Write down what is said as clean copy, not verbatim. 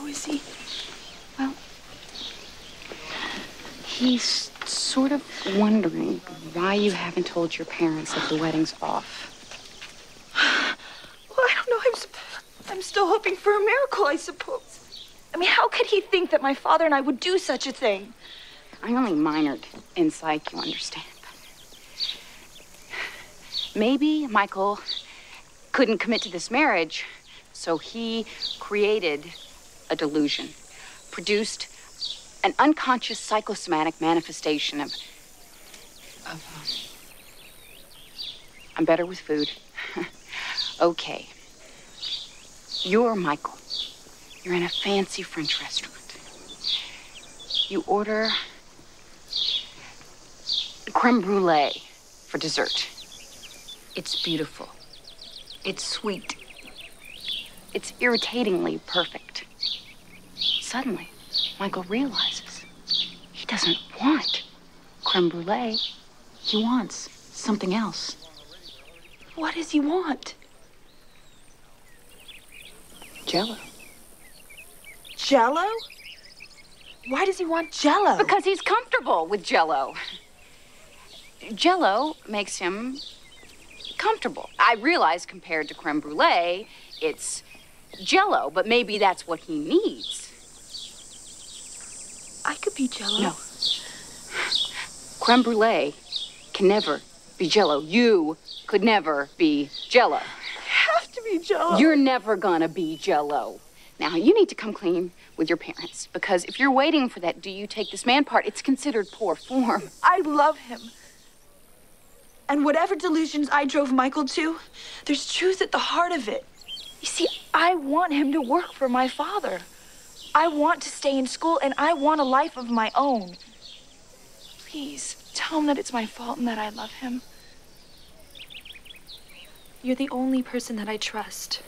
How is he? Well, he's sort of wondering why you haven't told your parents that the wedding's off. Well, I don't know. I'm still hoping for a miracle, I suppose. I mean, how could he think that my father and I would do such a thing? I only minored in psych, you understand. Maybe Michael couldn't commit to this marriage, so he created a delusion, produced an unconscious psychosomatic manifestation I'm better with food. Okay. You're Michael. You're in a fancy French restaurant. You order creme brulee for dessert. It's beautiful. It's sweet. It's irritatingly perfect. Suddenly, Michael realizes he doesn't want creme brulee. He wants something else. What does he want? Jell-O. Jell-O? Why does he want Jell-O? Because he's comfortable with Jell-O. Jell-O makes him comfortable. I realize compared to creme brulee, it's Jell-O, but maybe that's what he needs. I could be Jell-O. No. Creme brulee can never be Jell-O. You could never be Jell-O. I have to be Jell-O. You're never gonna be Jell-O. Now, you need to come clean with your parents, because if you're waiting for that do you take this man part, it's considered poor form. I love him. And whatever delusions I drove Michael to, there's truth at the heart of it. You see, I want him to work for my father. I want to stay in school, and I want a life of my own. Please, tell him that it's my fault and that I love him. You're the only person that I trust.